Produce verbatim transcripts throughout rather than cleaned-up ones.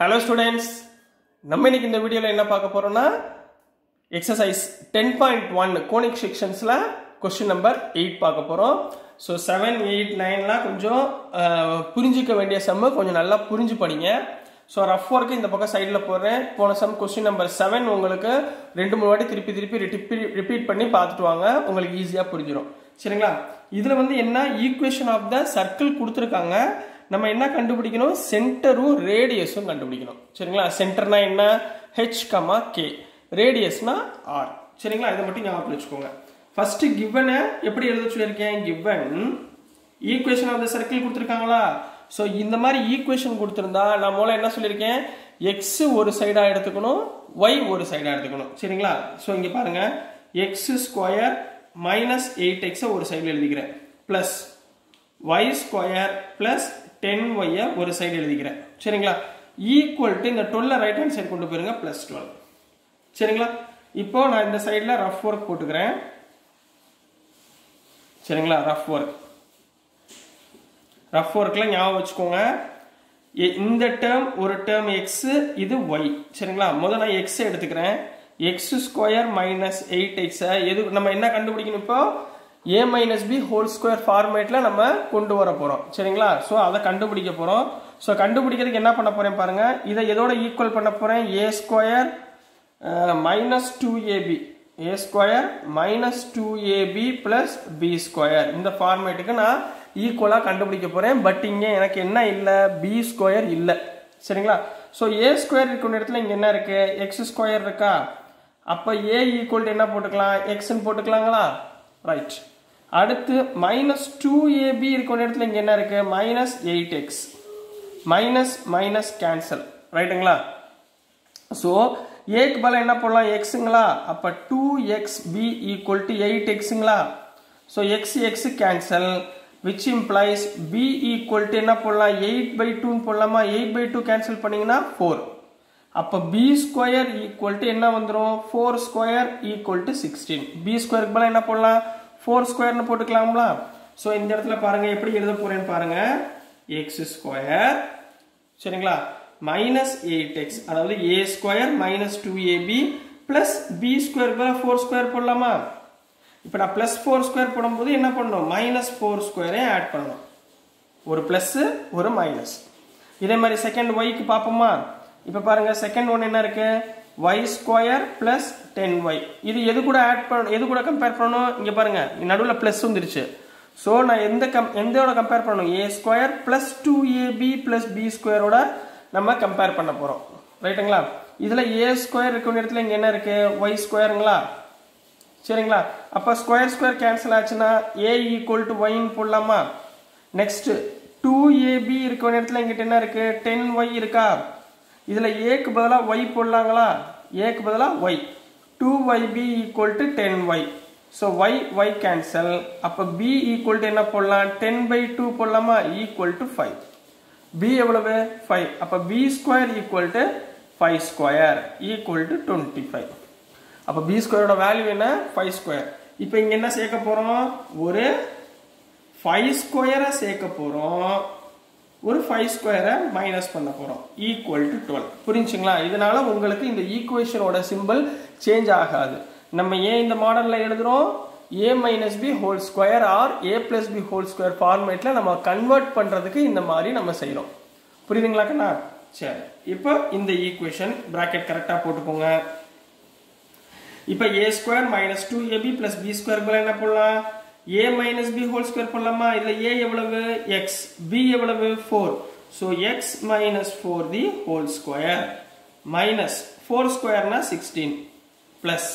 Hello students, நம்ம இன்னைக்கு இந்த வீடியோவில் என்ன பார்க்க போகிறோம்னா exercise ten point one conic செக்ஷன்ஸில் கொஸ்டின் நம்பர் எயிட் பார்க்க போகிறோம். ஸோ செவன் எயிட் நைன்லாம் கொஞ்சம் புரிஞ்சிக்க வேண்டிய செம்மு, கொஞ்சம் நல்லா புரிஞ்சு படிங்க. ஸோ ரஃப் ஒர்க்கு இந்த பக்கம் சைடில் போடுறேன். போன செம் கொஸ்டின் நம்பர் செவன் உங்களுக்கு ரெண்டு மூணு வாட்டி திருப்பி திருப்பி ரிப்பி ரிப்பீட் பண்ணி பார்த்துட்டு வாங்க, உங்களுக்கு ஈஸியாக புரிஞ்சிடும். சரிங்களா? இதில் வந்து என்ன ஈக்குவேஷன் ஆஃப் த சர்க்கிள் கொடுத்துருக்காங்க. நம்ம என்ன கண்டுபிடிக்கணும்? சென்டரும் ரேடியஸும் கண்டுபிடிக்கணும். சரிங்களா? சென்டர்னா என்ன? ஹெச் கமா கே, ரேடியஸ்னா ஆர். சரிங்களா? இதை மட்டும் ஞாபகம் வச்சுக்கோங்க. ஃபர்ஸ்ட் கிவனை எப்படி எழுத சொல்லியிருக்கேன்? Given equation of the circle கொடுத்துருக்காங்களா? ஸோ இந்த மாதிரி ஈக்குவேஷன் கொடுத்துருந்தா நான் மூலம் என்ன சொல்லியிருக்கேன்? எக்ஸ் ஒரு சைடாக எடுத்துக்கணும், ஒய் ஒரு சைடாக எடுத்துக்கணும். சரிங்களா? ஸோ இங்கே பாருங்க, எக்ஸ் ஸ்கொயர் மைனஸ் எயிட் எக்ஸை ஒரு சைடில் எழுதிக்கிறேன், plus Y square plus ten ஒய்யை ஒரு சைடு எழுதிக்கிறேன். சரிங்களா? ஈக்குவல் டு இந்த டுவெல்ல ரைட் ஹேண்ட் சைடு கொண்டு போயிருங்க, பிளஸ் டுவெல். சரிங்களா? இப்போ நான் இந்த சைடில் ரஃப் ஒர்க் போட்டுக்கிறேன். சரிங்களா? ரஃப் ஒர்க் ரஃப் ஒர்க்கில் ஞாபகம் வச்சுக்கோங்க, இந்த டேர்ம் ஒரு டேர்ம் எக்ஸு, இது ஒய். சரிங்களா? முதல் நான் எக்ஸை எடுத்துக்கிறேன். எக்ஸ் ஸ்கொயர் மைனஸ் எயிட் எக்ஸை எது நம்ம என்ன கண்டுபிடிக்கணும்? இப்போ a minus b whole square formatல நம்ம கொண்டு வர போகிறோம். சரிங்களா? ஸோ அதை கண்டுபிடிக்க போகிறோம். ஸோ கண்டுபிடிக்கிறதுக்கு என்ன பண்ண போகிறேன் பாருங்கள், இதை எதோட ஈக்குவல் பண்ண போகிறேன்? A square minus two AB A square minus two AB plus B square, இந்த ஃபார்மேட்டுக்கு நான் ஈக்குவலாக கண்டுபிடிக்க போகிறேன். பட் இங்கே எனக்கு என்ன இல்லை? பி ஸ்கொயர் இல்லை. சரிங்களா? ஸோ ஏ ஸ்கொயர் இருக்கிற இடத்துல இங்கே என்ன இருக்குது? எக்ஸ் ஸ்கொயர் இருக்கா? அப்போ ஏ ஈக்குவல் என்ன போட்டுக்கலாம்? எக்ஸ்ன்னு போட்டுக்கலாங்களா? ரைட். அடுத்து மைனஸ் டூ ஏபி இருக்கிற இடத்துல இங்கே என்ன இருக்கு? Minus eight X, minus minus cancel. ரைட்டுங்களா? ஸோ ஏக்கு பல என்ன போடலாம்? எக்ஸுங்களா? அப்போ two X B equal to eight எக்ஸுங்களா? So X X cancel, which implies B equal to என்ன போடலாம்? எயிட் பை டூன்னு போடலாமா? எயிட் பை டூ கேன்சல் பண்ணிங்கன்னா ஃபோர். அப்போ பி ஸ்கொயர் ஈக்குவல் டு என்ன வந்துடும்? Four square equal to sixteen. B ஸ்கொயருக்கு பல என்ன போடலாம்? ஃபோர் ஸ்கொயர்னு போட்டுக்கலாங்களா? ஸோ இந்த இடத்துல பாருங்கள் எப்படி எழுத போகிறேன்னு பாருங்கள், எக்ஸ் ஸ்கொயர் சரிங்களா மைனஸ் எயிட் எக்ஸ், அதாவது A square minus two AB plus B square பதில் ஃபோர் ஸ்கொயர் போடலாமா? இப்போ நான் ப்ளஸ் ஃபோர் ஸ்கொயர் போடும்போது என்ன பண்ணணும்? மைனஸ் ஃபோர் ஸ்கொயரே ஆட் பண்ணணும், ஒரு ப்ளஸ்ஸு ஒரு மைனஸ். இதே மாதிரி செகண்ட் ஒய்க்கு பார்ப்போமா? இப்போ பாருங்கள், செகண்ட் ஒன் என்ன இருக்குது? y square plus ten Y. இது எது கூட ஆட் பண்ணணும்? எது கூட கம்பேர் பண்ணணும்? இங்கே பாருங்கள், நடுவில் ப்ளஸ் வந்துருச்சு. ஸோ நான் எந்த கம் எந்தோட கம்பேர் பண்ணணும்? A square plus two AB plus B ஸ்கொயரோட நம்ம கம்பேர் பண்ண போகிறோம். ரைட்டுங்களா? இதில் ஏ ஸ்கொயர் இருக்கிற இடத்துல இங்கே என்ன இருக்குது? ஒய் ஸ்கொயருங்களா? சரிங்களா? அப்போ ஸ்கொயர் ஸ்கொயர் கேன்சல் ஆச்சுன்னா ஏ ஈக்குவல் டு ஒய்ன்னு போடலாமா? நெக்ஸ்ட்டு டூ ஏபி இருக்கிற இடத்துல எங்கிட்ட என்ன இருக்குது? டென் ஒய் இருக்கா? இதில் ஏக்கு பதிலாக ஒய் போடலாங்களா? ஏக்கு பதிலாக Y, two Y B equal to ten Y. So Y Y cancel. அப்போ பி ஈக்குவல் டு என்ன போடலாம்? டென் பை டூ போடலாமா? Equal to five. பி எவ்வளவு? ஃபைவ். அப்போ B square equal to five square equal to twenty five. அப்போ B ஸ்கொயரோட value என்ன? Five square. இப்போ இங்கே என்ன சேர்க்க போகிறோம்? ஒரு ஃபைவ் ஸ்கொயரை சேர்க்க போகிறோம், ஒரு ஃபைவ் ஸ்கொயரை மைனஸ் பண்ண போகிறோம், ஈக்குவல் டு டுவெல். புரிஞ்சுங்களா? இதனால் உங்களுக்கு இந்த ஈக்குவேஷனோட சிம்பிள் சேஞ்ச் ஆகாது. நம்ம ஏன் இந்த மாடலில் எழுதுகிறோம்? A minus B whole square or A plus B whole square ஃபார்மேட்டில் நம்ம கன்வெர்ட் பண்ணுறதுக்கு இந்த மாதிரி நம்ம செய்கிறோம். புரியுதுங்களாக்கண்ணா? சரி, இப்போ இந்த ஈக்குவேஷன் ப்ராக்கெட் கரெக்டாக போட்டுக்கோங்க. இப்போ A square minus two AB plus B square போல என்ன போடலாம்? a minus b whole square போடலாமா? இல்லை a எவ்வளவு? x, b எவ்வளவு? Four. So x minus four the whole square minus four ஸ்கொயர்னா சிக்ஸ்டீன் ப்ளஸ்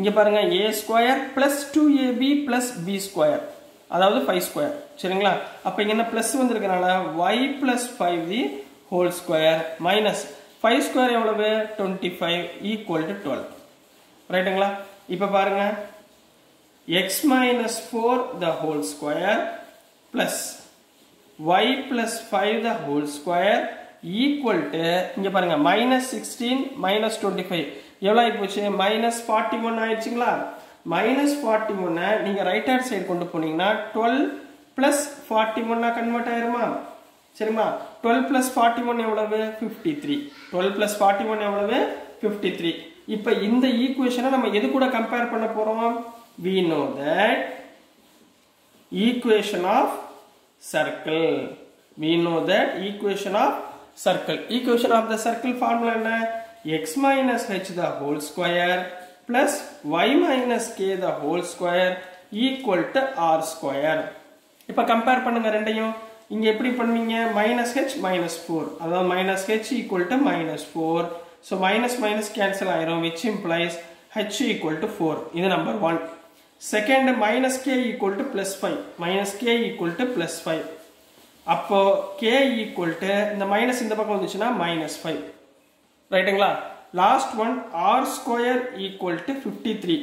இங்கே பாருங்கள் a square plus two ab plus b square, அதாவது ஃபைவ் ஸ்கொயர். சரிங்களா? அப்போ இங்கே என்ன ப்ளஸ் வந்துருக்கனால y plus five the whole square minus five square எவ்வளவு? Twenty five equal to twelve. ரைட்டுங்களா? இப்போ பாருங்கள், x minus four the whole square plus y plus five the whole square equal to இங்க பாருங்க minus sixteen minus twenty five எவ்வளவு ஆயிடுச்சு? minus forty one ஆயிடுச்சுங்களா? minus forty one நீங்க right hand side கொண்டு போனீங்கன்னா twelve plus forty one convert ஆயிருமா? சரிமா, டுவெல் பிளஸ் ஃபார்ட்டி ஒன் எவ்வளவு fifty three, twelve plus forty one எவ்வளவு ஃபிஃப்டி த்ரீ. இப்போ இந்த ஈக்குவேஷனை நம்ம எது கூட கம்பேர் பண்ண போறோம்? We know that equation of circle. We know that equation of circle. Equation of the circle formula என்ன? X minus h the whole square plus y minus k the whole square equal to r square. இப்போ compare பண்ணுங்க ரெண்டையும். இங்க எப்படி பண்ணுவீங்க? minus h minus four, அதாவது minus h equal to minus four. So minus minus cancel ஆயிரும், which implies h equal to four. இது number one. Second, minus k equal to plus five, minus k equal to plus five. அப்போ k equal to இந்த minus இந்த பக்கம் வந்துச்சுன்னா minus five, ரைட்டுங்களா? Last one, r square equal to fifty-three.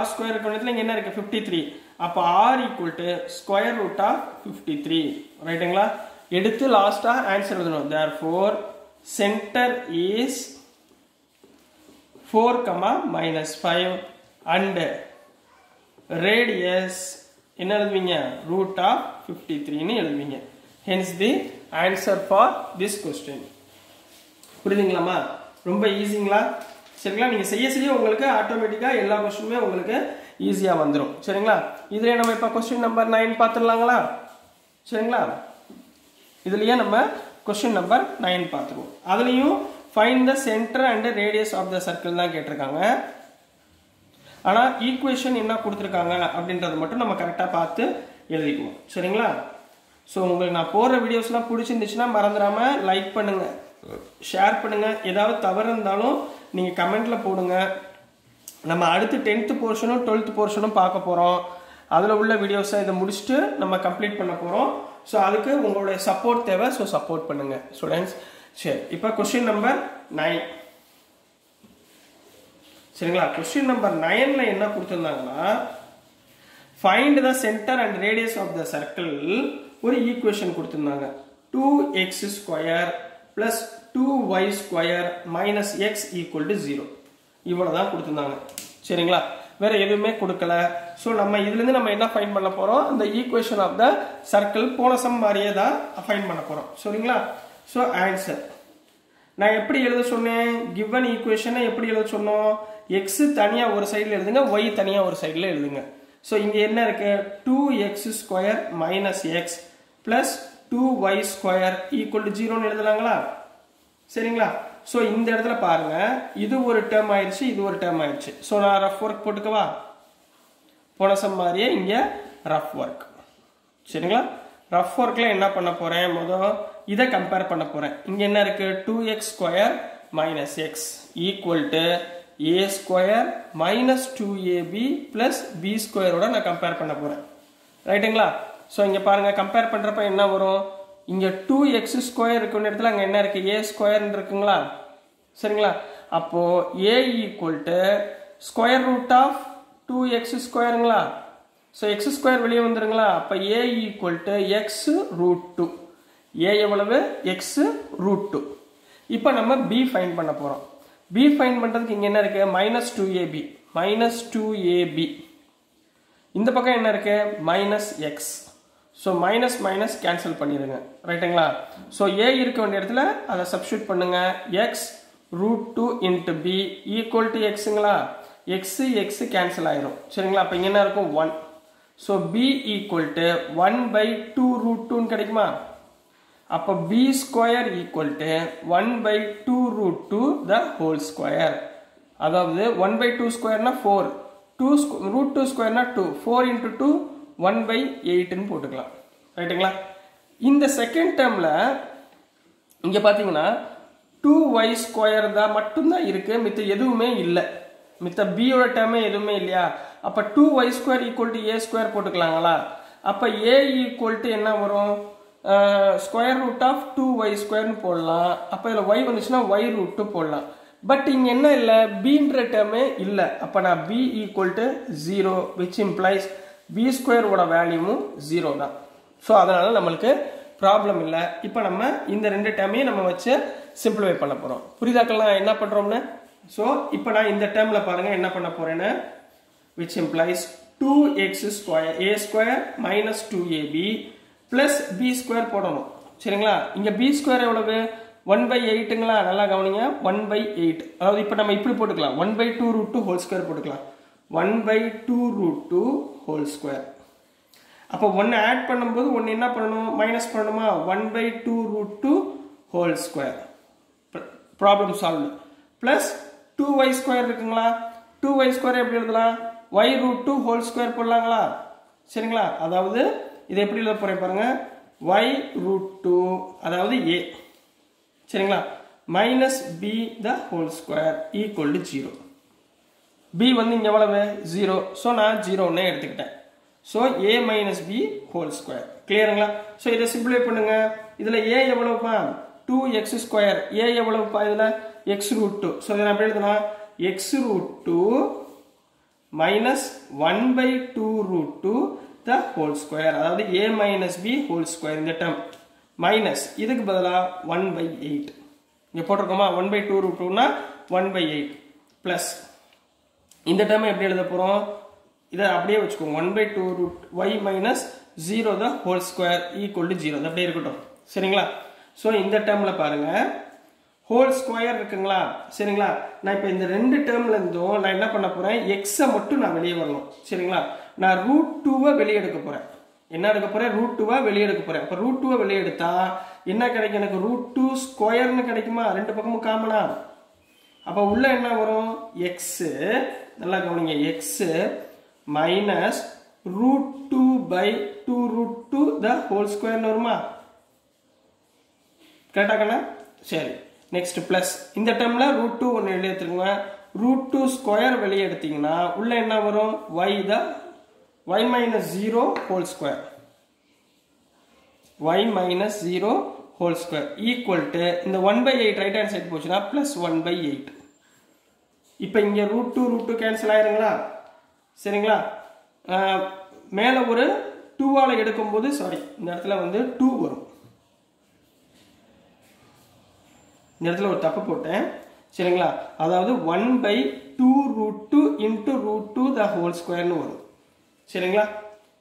r square இருக்கும்ல, இங்க என்ன இருக்கு? fifty-three. அப்போ r equal to square root of fifty-three, ரைட்டுங்களா? எடுத்து லாஸ்டா ஆன்சர் எழுதணும். Therefore center is four comma minus five and radius என்ன எழுதுவீங்க? root of fifty-three ன்னு எழுதுவீங்க. Hence the answer for this question. புரியுதுங்களாமா? ரொம்ப ஈஸிங்களா? சரிங்களா? நீங்க செய்ய செய்ய உங்களுக்கு ஆட்டோமேட்டிக்கா எல்லா क्वेश्चनமே உங்களுக்கு ஈஸியா வந்துரும். சரிங்களா? இதுல நம்ம இப்ப क्वेश्चन நம்பர் ஒன்பது பாத்துறலாங்களா? சரிங்களா? இதுலயே நம்ம क्वेश्चन நம்பர் ஒன்பது பாத்துறோம். அதுலயும் find the center and the radius of the circle தான் கேட்டிருக்காங்க. ஆனா equation என்ன கொடுத்திருக்காங்க அப்படின்றது மட்டும் நம்ம கரெக்ட்டா பார்த்து எழுதிக்குவோம். சரிங்களா? சோ உங்களுக்கு நான் போற வீடியோஸ்லாம் பிடிச்சிருந்துச்சுனா மறந்துடாம லைக் பண்ணுங்க, ஷேர் பண்ணுங்க. ஏதாவது தவறு இருந்தாலும் நீங்க கமெண்ட்ல போடுங்க. நம்ம அடுத்து பத்தாவது போர்ஷனும் பன்னிரண்டாவது போர்ஷனும் பார்க்க போறோம். அதுல உள்ள வீடியோஸை இத முடிச்சிட்டு நம்ம கம்ப்ளீட் பண்ண போறோம். சோ அதுக்கு உங்களோட சப்போர்ட் தேவை. சோ சப்போர்ட் பண்ணுங்க ஸ்டூடண்ட்ஸ். சரி, இப்போ क्वेश्चन நம்பர் ஒன்பது. சரிங்களா? क्वेश्चन நம்பர் ஒன்பது ல என்ன கொடுத்திருந்தாங்கன்னா, find the center and radius of the circle. ஒரு ஈக்குவேஷன் கொடுத்திருந்தாங்க. two x squared plus two y squared - x = zero. இவ்வளவுதான் கொடுத்திருந்தாங்க. சரிங்களா? வேற எதுவுமே கொடுக்கல. சோ நம்ம இதுல இருந்து நம்ம என்ன ஃபைண்ட் பண்ண போறோம்? அந்த ஈக்குவேஷன் ஆஃப் தி சர்க்கிள் போன சம் மாதிரியே தான் ஃபைண்ட் பண்ண போறோம். சரிங்களா? So answer நான் எப்படி எழுத சொன்னேன்? given equation எப்படி எழுத சொன்னோம்? x தனியா ஒரு சைடுல எழுதுங்க, y தனியா ஒரு சைடுல எழுதுங்க. சோ இங்க என்ன இருக்கு? two x squared - x plus two y squared = zero ன்னு எழுதலாங்களா? சரிங்களா? சோ இந்த இடத்துல பாருங்க, இது ஒரு டேர்ம் ஆயிருச்சு, இது ஒரு டேர்ம் ஆயிருச்சு. சோ நான் ரஃப் வொர்க் போட்டுக்கவா? போன சம் மாதிரியே இங்க ரஃப் வொர்க். சரிங்களா? ரஃப் வொர்க்ல என்ன பண்ண போறேன்? முதல்ல இத கம்பேர் பண்ண போறேன். இங்க என்ன இருக்கு? two x squared x equal to a squared two a b plus b squared ஓட நான் கம்பேர் பண்ண போறேன். ரைட்டுங்களா? சோ இங்க பாருங்க, கம்பேர் பண்றப்ப என்ன வரும்? இங்க two x squared இருக்குற இடத்துல அங்க என்ன இருக்கு? a squared ன்னு இருக்குங்களா? சரிங்களா? அப்போ a equal to square root of two x squared ங்களா? சோ x squared வெளிய வந்துருங்களா? அப்ப a equal to x root two. a எவ்வளவு? x root two. இப்போ நம்ம b ஃபைண்ட் பண்ண போறோம். b ஃபைண்ட் பண்றதுக்கு இங்க என்ன இருக்கு? minus two a b minus two a b. இந்த பக்கம் என்ன இருக்கு? minus x. So minus minus cancel பண்ணிடுங்க. ரைட்டுங்களா? சோ a இருக்க வேண்டிய இடத்துல அத சப்ஸ்டிட்யூட் பண்ணுங்க. x root two into b equal to xங்களா? x x cancel ஆயிரும். சரிங்களா? அப்ப இங்க என்ன இருக்கும்? one. So b equal to one by two root two ன்னு கிடைக்குமா? அப்ப b squared equal to one by two root two the whole square. அதாவது one by two squared னா four, two root two squared னா two, four into two one by eight ன்னு போட்டுக்கலாம். ரைட்டுங்களா? இந்த செகண்ட் டேர்ம்ல இங்க பாத்தீங்கன்னா two y squared தான் மட்டும் தான் இருக்கு, மித்த எதுவுமே இல்ல. மித்த b ஓட டேர்மே எதுவுமே இல்லையா? அப்ப two y squared equal to a squared போட்டுக்கலாங்களா? அப்ப a equal to என்ன வரும்? square root of two y squared ன்னு போடலாம். அப்ப இதுல y வந்துச்சுனா y root two போடலாம். பட் இங்க என்ன இல்ல? b ன்ற டேர்மே இல்ல. அப்ப நான் b equal to zero, which implies b squared ஓட வேல்யூவும் zero தான். சோ அதனால நமக்கு ப்ராப்ளம் இல்ல. இப்போ நம்ம இந்த ரெண்டு டேர்மையும் நம்ம வச்சு சிம்பிளிஃபை பண்ண போறோம். புரியுதாக்கலாம் என்ன பண்றோம்னு? சோ இப்போ நான் இந்த டேர்ம்ல பாருங்க என்ன பண்ண போறேன்னு, which implies two x squared a squared minus two a b plus b square போடணும். சரிங்களா, இங்க b square எவ்வளவு one by eightங்களா, நல்லா கவனிங்க one by eight. அதாவது இப்போ நம்ம இப்படி போட்டுக்கலாம் one by two root two whole square போட்டுக்கலாம் one by two root two whole square. அப்போ one ஆட் பண்ணும்போது one என்ன பண்ணணும், மைனஸ் பண்ணணுமா, one by two root two whole square. Problem solve. Plus two y square இருக்குங்களா, two y square எப்படி எழுதலாம், y root two whole square போடலாங்களா. சரிங்களா, அதாவது இதை எப்படி எழுத போறேன் பாருங்க, y root two அதாவது a. சரிங்களா, minus b the whole square equal to zero. b வந்து இங்க எவ்வளவு zero, ஸோ நான் ஜீரோன்னு எடுத்துக்கிட்டேன். So a minus b whole square. கிளியருங்களா, ஸோ இதை சிம்பிளிஃபை பண்ணுங்க. இதில் a எவ்வளவுப்பா, டூ எக்ஸ் ஸ்கொயர். a எவ்வளவுப்பா, இதில் எக்ஸ் ரூட் டூ. ஸோ இதை நான் எப்படி எழுதுனா, x root two minus one by two root two the whole square. அதாவது a minus b whole square. இந்த டேர்ம் மைனஸ், இதுக்கு பதிலாக ஒன் பை எயிட் இங்கே போட்டிருக்கோமா, ஒன் பை டூ ரூட் டூனா ஒன் பை எயிட் ப்ளஸ் இந்த டேர்மை எப்படி எழுத போகிறோம், இதை அப்படியே வச்சுக்கோங்க one by two root y minus zero the whole square equal to zero. அது அப்படியே இருக்கட்டும். சரிங்களா, ஸோ இந்த டேர்மில் பாருங்கள் ஹோல் ஸ்கொயர் இருக்குங்களா. சரிங்களா, நான் இப்போ இந்த ரெண்டு டேர்ம்லேருந்தும் நான் என்ன பண்ண போகிறேன், எக்ஸை மட்டும் நான் வெளியே வரணும். சரிங்களா, நான் ரூட் டூவை வெளியே எடுக்க போகிறேன். என்ன எடுக்க போகிறேன், ரூட் டூவை வெளியே எடுக்க போகிறேன். இப்போ ரூட் டூவை வெளியே எடுத்தால் என்ன கிடைக்கும், எனக்கு ரூட் டூ ஸ்கொயர்னு கிடைக்குமா, ரெண்டு பக்கமும் காமனா. அப்போ உள்ளே என்ன வரும், எக்ஸு, நல்லா கவனிங்க, x minus root two by two root two the whole ஸ்கொயர்னு வருமா. கரெக்டாக கண்ணா, சரி. நெக்ஸ்ட் பிளஸ் இந்த டைம்ல ரூட் டூ ஒன்று வெளியே எடுத்துக்கோங்க. ரூட் டூ ஸ்கொயர் வெளியே எடுத்தீங்கன்னா உள்ள என்ன வரும், y the y minus zero whole square, y minus zero whole square equal to இந்த one by eight right hand side போச்சுன்னா பிளஸ் ஒன் பை எயிட். இப்போ இங்கே root two root two cancel ஆயிருங்களா. சரிங்களா, மேலே ஒரு டூவால் எடுக்கும்போது சாரி இந்த இடத்துல வந்து டூ வரும். இந்த இடத்துல ஒரு தப்பு போட்டேன். சரிங்களா, அதாவது one by two root two into root two the whole ஸ்கொயர்னு வரும். சரிங்களா,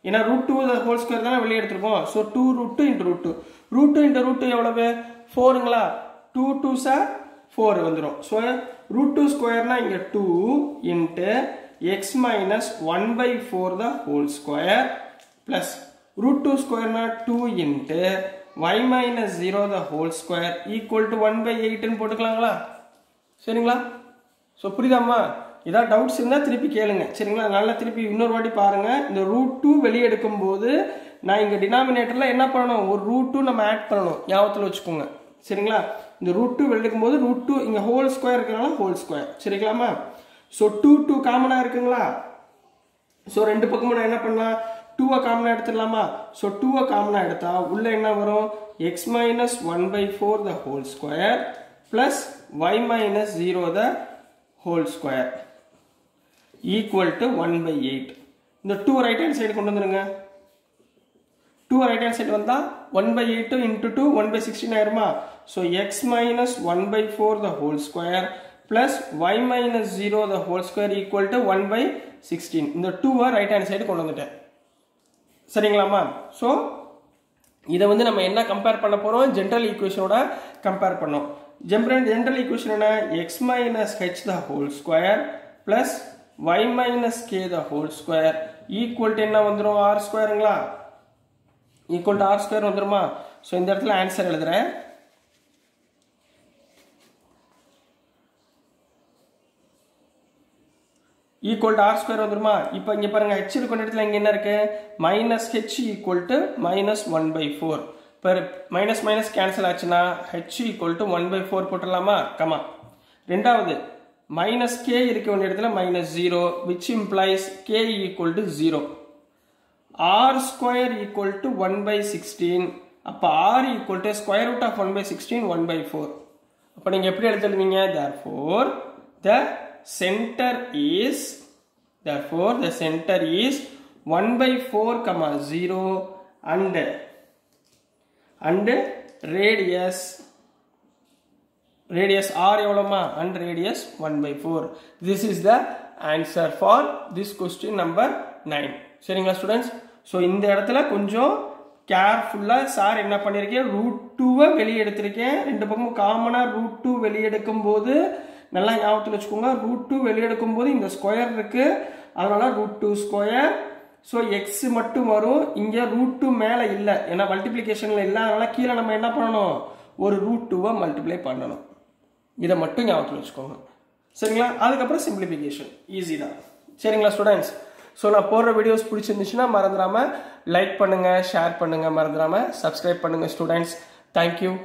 ஏன்னா root two the whole square தானே வெளியே எடுத்துருக்கோம். So two root two into root two, root two into root two எவ்வளவு, ஃபோருங்களா, டூ டூ சார் ஃபோர் வந்துடும். ஸோ ரூட் டூ ஸ்கொயர்னா இங்கே two into x minus one by four the whole square plus root two ஸ்கொயர்னா two into y minus zero the whole square equal to one by eight போட்டுக்கலாங்களா. சரிங்களா, so புரியுதாம்மா, ஏதாவது doubts இருந்தால் திருப்பி கேளுங்க. சரிங்களா, நல்லா திருப்பி இன்னொரு வாட்டி பாருங்கள். இந்த ரூட் டூ வெளியே எடுக்கும்போது நான் இங்கே டினாமினேட்டரில் என்ன பண்ணணும், ஒரு ரூட் டூ நம்ம ஆட் பண்ணணும், ஞாபகத்தில் வச்சுக்கோங்க. சரிங்களா, இந்த ரூட் டூ வெளியே எடுக்கும்போது ரூட் டூ இங்கே ஹோல் ஸ்கொயர் இருக்கிறனால ஹோல் ஸ்கொயர். சரிங்களாம்மா, ஸோ டூ டூ காமனாக இருக்குங்களா. ஸோ ரெண்டு பக்கமும் நான் என்ன பண்ணலாம், டூவை காமனாக எடுத்துடலாமா. ஸோ டூவை காமனாக எடுத்தால் உள்ளே என்ன வரும், x minus one by four the whole square plus y minus zero the whole square equal to one by eight. இந்த டூ ரைட் ஹேண்ட் சைடு கொண்டு வந்துடுங்க. டூ ரைட் ஹேண்ட் சைடு வந்தால் one by eight into two one by sixteen ஆயிருமா. So x minus one by four the whole square plus y minus zero the whole square equal to one by sixteen. இந்த டூவை right hand side கொண்டு வந்துட்டேன். சரிங்களாம்மா, so இதை வந்து நம்ம என்ன compare பண்ண போகிறோம், ஜென்ரல் ஈக்குவேஷனோட கம்பேர் பண்ணோம். ஜென்ரல் ஜென்ரல் ஈக்குவேஷன் என்ன, x minus h the whole square plus y minus k the whole square equal to என்ன வந்துடும், ஆர் ஸ்கொயருங்களா, ஈக்குவல் டு ஆர் ஸ்கொயர் வந்துடுமா. ஸோ இந்த இடத்துல ஆன்சர் எழுதுறேன். ஈக்குவல் டு ஆர் ஸ்கொயர் வந்துருமா. இப்போ இங்கே பாருங்கள் ஹெச் இருக்கிற இடத்துல இங்கே என்ன இருக்குது, minus h equal to minus one by four. இப்போ மைனஸ் மைனஸ் கேன்சல் ஆச்சுன்னா h equal to one by four போட்டுடலாமா, கமா. ரெண்டாவது மைனஸ் கே இருக்க வேண்டிய இடத்துல minus zero which implies k equal to zero. R square equal to one by sixteen. அப்போ r equal to square root of one by sixteen one by four. அப்போ நீங்கள் எப்படி எடுத்துருவீங்க, therefore the center is therefore the center is one by four comma zero and and radius radius r evalama and radius one by four. This is the answer for this question number nine. Sharingla students, so in the edathila konjam கேர்ஃபுல்லா sir என்ன பண்ணிருக்கேன், root டூவை வெளியே எடுத்திருக்கேன். ரெண்டு பக்கமும் காமனா root two வெளியெடுக்கும் போது நல்லா ஞாபகத்தில் வச்சுக்கோங்க, ரூட் டூ வெளியெடுக்கும் போது இந்த ஸ்கொயர் இருக்கு, அதனால root two square. So x மட்டும் வரும், இங்கே ரூட் டூ மேலே இல்லை, ஏன்னா மல்டிப்ளிகேஷன்ல இல்லை, அதனால கீழே நம்ம என்ன பண்ணணும், ஒரு ரூட் டூவை மல்டிப்ளை பண்ணணும். இதை மட்டும் ஞாபகத்தில் வச்சுக்கோங்க சரிங்களா. அதுக்கப்புறம் சிம்பிளிஃபிகேஷன் ஈஸி தான் சரிங்களா ஸ்டூடெண்ட்ஸ். ஸோ நான் போடுற வீடியோஸ் பிடிச்சிருந்துச்சுன்னா மறந்துடாமல் லைக் பண்ணுங்கள், ஷேர் பண்ணுங்கள், மறந்துடாமல் சப்ஸ்கிரைப் பண்ணுங்கள் ஸ்டூடெண்ட்ஸ். தேங்க்யூ.